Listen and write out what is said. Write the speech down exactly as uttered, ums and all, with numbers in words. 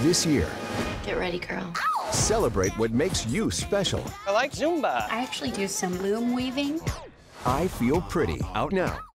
this year. Get ready, girl. Celebrate what makes you special. I like Zumba. I actually do some loom weaving. I Feel Pretty, out now.